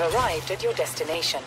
have arrived at your destination.